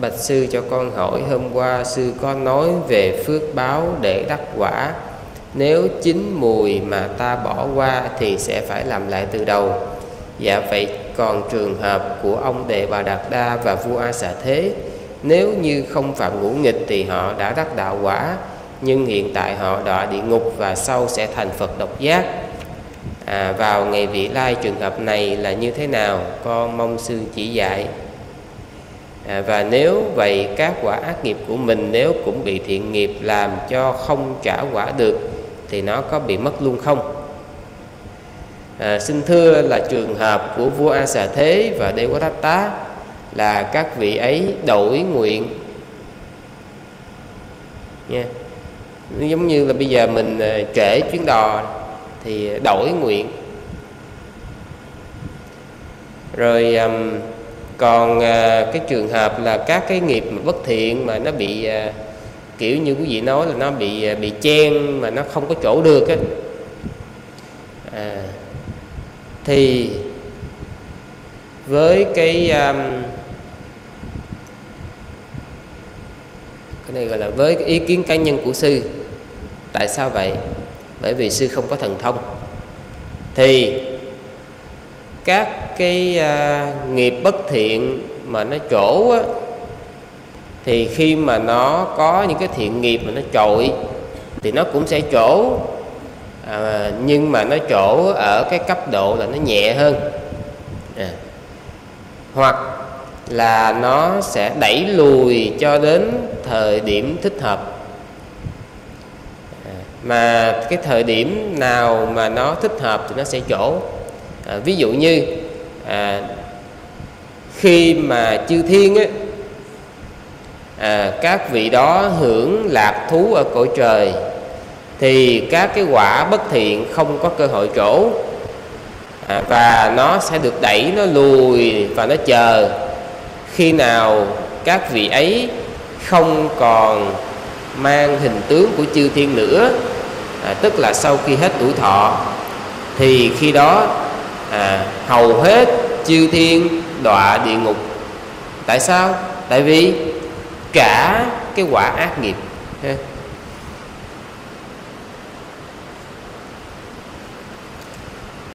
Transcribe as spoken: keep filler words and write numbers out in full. Bạch sư cho con hỏi, hôm qua sư có nói về phước báo để đắc quả. Nếu chín mùi mà ta bỏ qua thì sẽ phải làm lại từ đầu. Dạ vậy còn trường hợp của ông Đề Bà Đạt Đa và vua A Xà Thế, nếu như không phạm ngũ nghịch thì họ đã đắc đạo quả, nhưng hiện tại họ đọa địa ngục và sau sẽ thành Phật độc giác. À, vào ngày vị lai trường hợp này là như thế nào? Con mong sư chỉ dạy. À, và nếu vậy các quả ác nghiệp của mình nếu cũng bị thiện nghiệp làm cho không trả quả được thì nó có bị mất luôn không? À, xin thưa là trường hợp của vua A Xà Thế và Đê-quát-tá là các vị ấy đổi nguyện nha. Giống như là bây giờ mình trễ chuyến đò thì đổi nguyện. Rồi còn cái trường hợp là các cái nghiệp mà bất thiện mà nó bị kiểu như quý vị nói là nó bị bị chen mà nó không có chỗ được á, à, thì với cái cái này gọi là với cái ý kiến cá nhân của sư. Tại sao vậy? Bởi vì sư không có thần thông thì các cái à, nghiệp bất thiện mà nó trổ á, thì khi mà nó có những cái thiện nghiệp mà nó trội thì nó cũng sẽ trổ, à, nhưng mà nó trổ ở cái cấp độ là nó nhẹ hơn, à, hoặc là nó sẽ đẩy lùi cho đến thời điểm thích hợp. Mà cái thời điểm nào mà nó thích hợp thì nó sẽ trổ. À, ví dụ như à, khi mà chư thiên á, à, các vị đó hưởng lạc thú ở cõi trời thì các cái quả bất thiện không có cơ hội trổ, à, và nó sẽ được đẩy, nó lùi và nó chờ khi nào các vị ấy không còn mang hình tướng của chư thiên nữa, à, tức là sau khi hết tuổi thọ thì khi đó à, hầu hết chư thiên đọa địa ngục. Tại sao? Tại vì cả cái quả ác nghiệp ha.